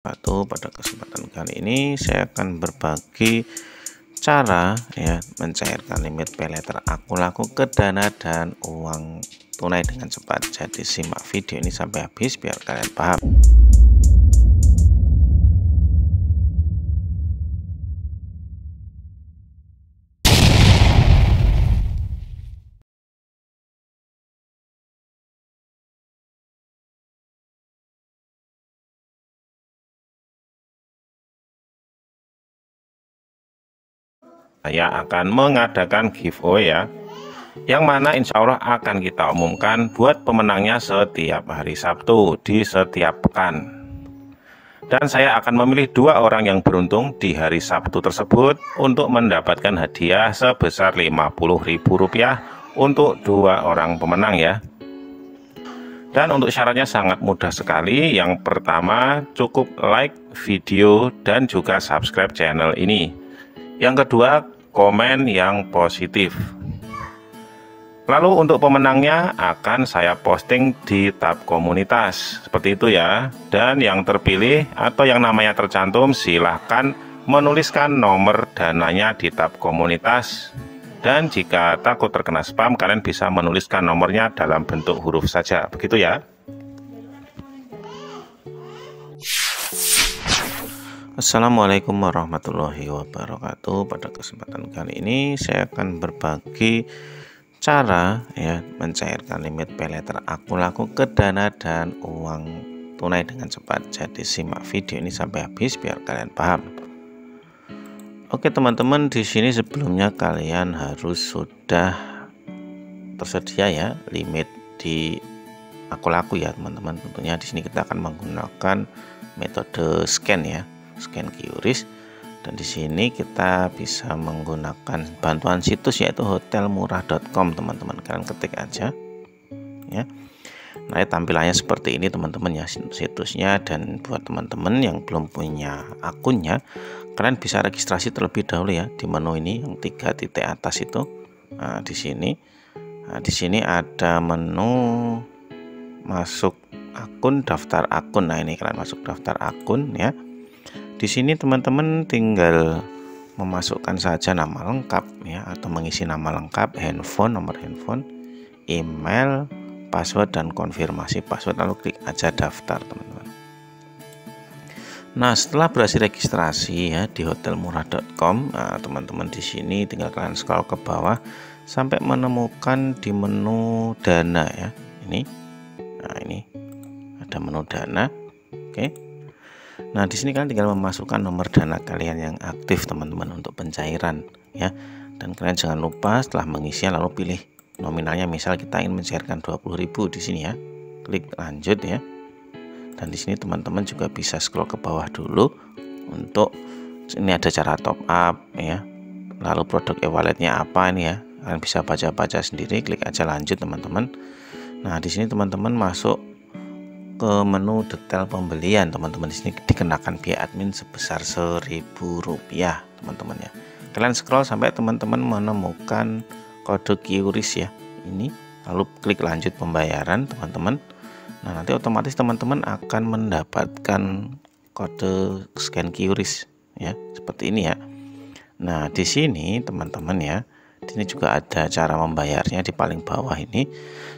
Pada kesempatan kali ini saya akan berbagi cara ya mencairkan limit Paylater Akulaku ke Dana dan uang tunai dengan cepat. Jadi simak video ini sampai habis biar kalian paham. Saya akan mengadakan giveaway ya, yang mana insya Allah akan kita umumkan buat pemenangnya setiap hari Sabtu di setiap pekan. Dan saya akan memilih 2 orang yang beruntung di hari Sabtu tersebut untuk mendapatkan hadiah sebesar Rp50.000 untuk 2 orang pemenang ya. Dan untuk syaratnya sangat mudah sekali. Yang pertama, cukup like video dan juga subscribe channel ini. Yang kedua, komen yang positif. Lalu untuk pemenangnya akan saya posting di tab komunitas, seperti itu ya. Dan yang terpilih atau yang namanya tercantum, silahkan menuliskan nomor dananya di tab komunitas. Dan jika takut terkena spam, kalian bisa menuliskan nomornya dalam bentuk huruf saja, begitu ya. Assalamualaikum warahmatullahi wabarakatuh. Pada kesempatan kali ini saya akan berbagi cara ya mencairkan limit Paylater Akulaku ke Dana dan uang tunai dengan cepat. Jadi simak video ini sampai habis biar kalian paham. Oke teman-teman, di sini sebelumnya kalian harus sudah tersedia ya limit di Akulaku ya teman-teman. Tentunya di sini kita akan menggunakan metode scan ya. Scan QRIS, dan di sini kita bisa menggunakan bantuan situs yaitu hotelmurah.com. teman-teman, kalian ketik aja ya. Nah, tampilannya seperti ini teman-teman ya situsnya. Dan buat teman-teman yang belum punya akunnya, kalian bisa registrasi terlebih dahulu ya di menu ini yang 3 titik atas itu. Nah, di sini ada menu masuk akun, daftar akun. Nah, ini kalian masuk daftar akun ya. Di sini teman-teman tinggal memasukkan saja nama lengkap ya, atau mengisi nama lengkap, handphone, nomor handphone, email, password dan konfirmasi password, lalu klik aja daftar teman-teman. Nah, setelah berhasil registrasi ya di hotelmurah.com, teman-teman di sini tinggal kalian scroll ke bawah sampai menemukan di menu Dana ya. Ini. Nah, ini ada menu Dana. Oke. Nah, di sini kalian tinggal memasukkan nomor dana kalian yang aktif teman-teman untuk pencairan ya. Dan kalian jangan lupa setelah mengisi lalu pilih nominalnya. Misal kita ingin mencairkan 20.000 di sini ya. Klik lanjut ya. Dan di sini teman-teman juga bisa scroll ke bawah dulu untuk ini ada cara top up ya. Lalu produk e-walletnya apa ini ya? Kalian bisa baca-baca sendiri, klik aja lanjut teman-teman. Nah, di sini teman-teman masuk ke menu detail pembelian teman-teman. Di sini dikenakan biaya admin sebesar Rp1.000 teman-teman ya. Kalian scroll sampai teman-teman menemukan kode QRIS ya ini, lalu klik lanjut pembayaran teman-teman. Nah, nanti otomatis teman-teman akan mendapatkan kode scan QRIS ya seperti ini ya. Nah, di sini teman-teman ya, ini juga ada cara membayarnya di paling bawah ini,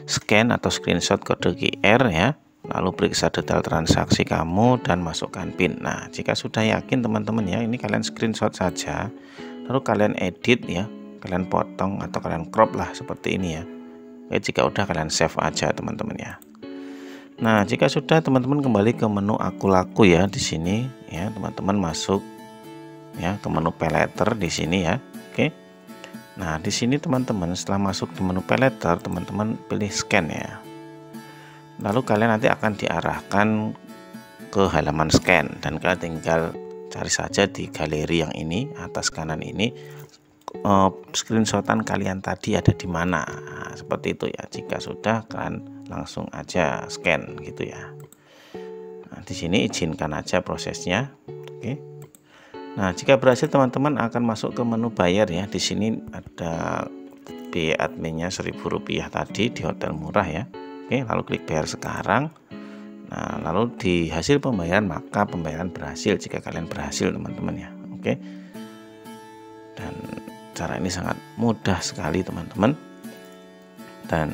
scan atau screenshot kode QR ya. Lalu periksa detail transaksi kamu dan masukkan PIN. Nah, jika sudah yakin teman-teman ya, ini kalian screenshot saja. Lalu kalian edit ya, kalian potong atau kalian crop lah seperti ini ya. Oke, jika udah kalian save aja teman-teman ya. Nah, jika sudah teman-teman kembali ke menu Akulaku ya di sini ya, teman-teman masuk ya ke menu Paylater di sini ya. Oke. Nah, di sini teman-teman setelah masuk di menu Paylater, teman-teman pilih scan ya. Lalu kalian nanti akan diarahkan ke halaman scan, dan kalian tinggal cari saja di galeri yang ini atas kanan ini screenshotan kalian tadi ada di mana. Nah, seperti itu ya. Jika sudah kalian langsung aja scan gitu ya. Nah, di sini izinkan aja prosesnya. Oke. Nah, jika berhasil teman-teman akan masuk ke menu bayar ya. Di sini ada biaya adminnya Rp1.000 tadi di hotel murah ya. Oke, lalu klik bayar sekarang. Nah, lalu di hasil pembayaran, maka pembayaran berhasil jika kalian berhasil, teman-teman ya. Oke. Dan cara ini sangat mudah sekali, teman-teman. Dan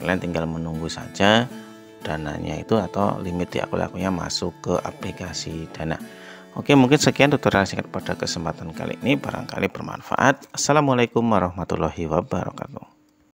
kalian tinggal menunggu saja dananya itu atau limit di Akulakunya masuk ke aplikasi Dana. Oke, mungkin sekian tutorial singkat pada kesempatan kali ini, barangkali bermanfaat. Assalamualaikum warahmatullahi wabarakatuh.